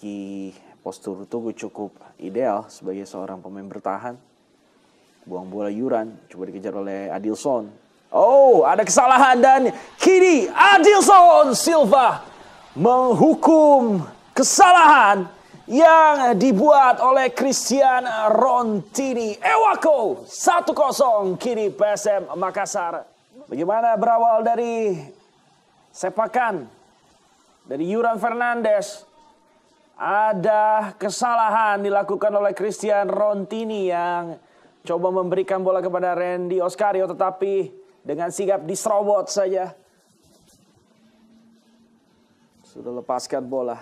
memiliki postur tubuh cukup ideal sebagai seorang pemain bertahan. Buang bola Yuran, coba dikejar oleh Adilson. Oh, ada kesalahan dan kini Adilson Silva menghukum kesalahan yang dibuat oleh Christian Rontini. Ewako 1-0 kini PSM Makassar. Bagaimana berawal dari sepakan dari Yuran Fernandez? Ada kesalahan dilakukan oleh Christian Rontini yang coba memberikan bola kepada Randy Oscar, tetapi dengan sigap diserobot saja. Sudah lepaskan bola.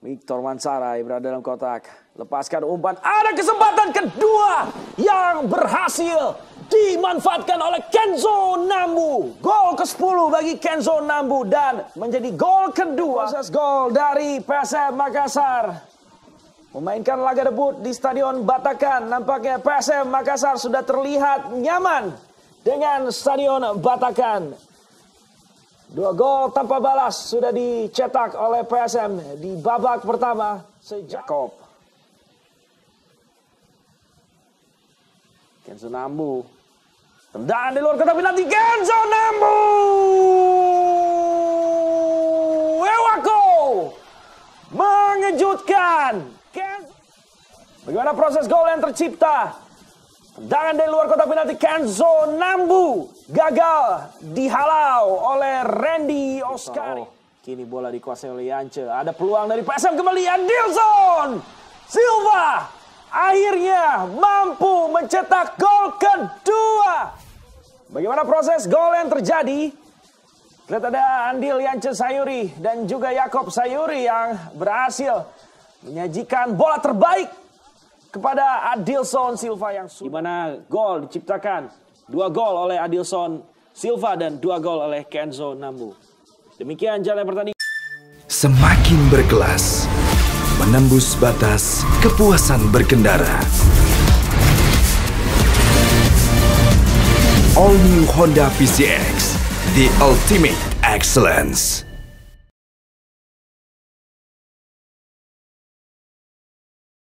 Victor Mansara berada dalam kotak. Lepaskan umpan. Ada kesempatan kedua yang berhasil dimanfaatkan oleh Kenzo Nambu. Gol ke-10 bagi Kenzo Nambu dan menjadi gol kedua. Proses gol dari PSM Makassar. Memainkan laga debut di Stadion Batakan. Nampaknya PSM Makassar sudah terlihat nyaman dengan Stadion Batakan. 2 gol tanpa balas sudah dicetak oleh PSM di babak pertama sejak Kop. Kenzo Nambu. Tendang di luar kotak penalti. Kenzo Nambu. Ewako mengejutkan. Bagaimana proses gol yang tercipta? Tendangan dari luar kotak penalti Kenzo Nambu gagal dihalau oleh Randy Oscar. Kini bola dikuasai oleh Yance. Ada peluang dari PSM kembali. Adilson Silva akhirnya mampu mencetak gol kedua. Bagaimana proses gol yang terjadi? Lihat, ada andil Yance Sayuri dan juga Yakob Sayuri yang berhasil menyajikan bola terbaik kepada Adilson Silva yang di mana gol diciptakan. 2 gol oleh Adilson Silva dan 2 gol oleh Kenzo Nambu. Demikian jalannya pertandingan. Semakin berkelas, menembus batas kepuasan berkendara. All new Honda PCX, the ultimate excellence.